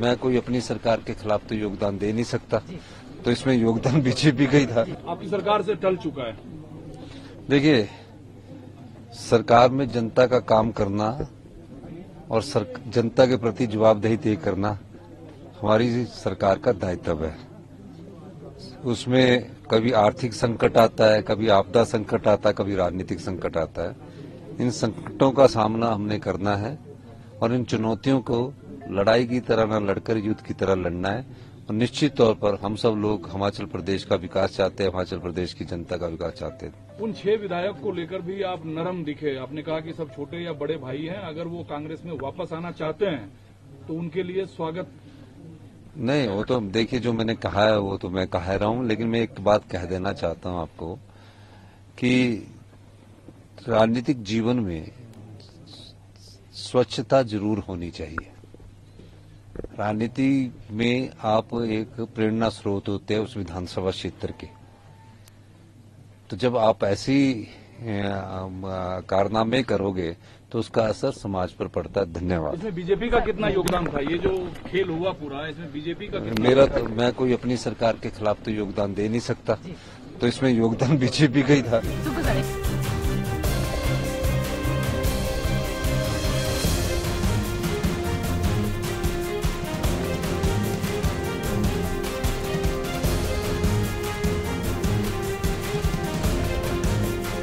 मैं कोई अपनी सरकार के खिलाफ तो योगदान दे नहीं सकता, तो इसमें योगदान बीजेपी का ही था। आपकी सरकार से टल चुका है। देखिए, सरकार में जनता का काम करना और जनता के प्रति जवाबदेही तय करना हमारी सरकार का दायित्व है। उसमें कभी आर्थिक संकट आता है, कभी आपदा संकट आता है, कभी राजनीतिक संकट आता है। इन संकटों का सामना हमने करना है और इन चुनौतियों को लड़ाई की तरह न लड़कर युद्ध की तरह लड़ना है। और निश्चित तौर पर हम सब लोग हिमाचल प्रदेश का विकास चाहते हैं, हिमाचल प्रदेश की जनता का विकास चाहते हैं। उन 6 विधायक को लेकर भी आप नरम दिखे। आपने कहा कि सब छोटे या बड़े भाई हैं, अगर वो कांग्रेस में वापस आना चाहते हैं तो उनके लिए स्वागत। नहीं, वो तो देखिए, जो मैंने कहा है वो तो मैं कह रहा हूँ, लेकिन मैं एक बात कह देना चाहता हूँ आपको कि राजनीतिक जीवन में स्वच्छता जरूर होनी चाहिए। राजनीति में आप एक प्रेरणा स्रोत होते हैं उस विधानसभा क्षेत्र के, तो जब आप ऐसी कारनामे करोगे तो उसका असर समाज पर पड़ता है। धन्यवाद। इसमें बीजेपी का कितना योगदान था? ये जो खेल हुआ पूरा, इसमें बीजेपी का कितना? मेरा तो, मैं कोई अपनी सरकार के खिलाफ तो योगदान दे नहीं सकता, तो इसमें योगदान बीजेपी का ही था।